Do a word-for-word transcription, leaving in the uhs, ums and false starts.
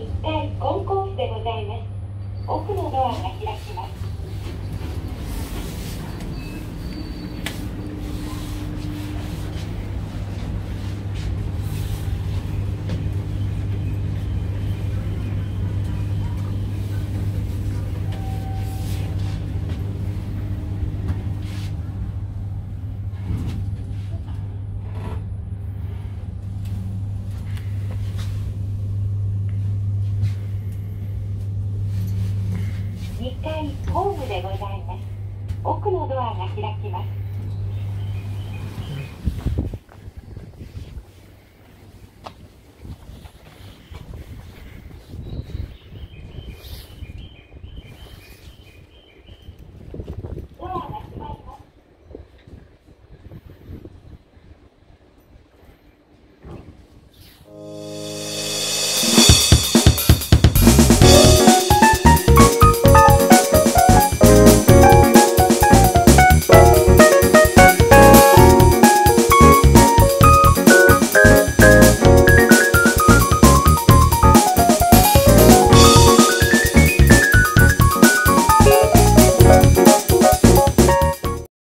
にかいホームでございます。奥のドアが開きます。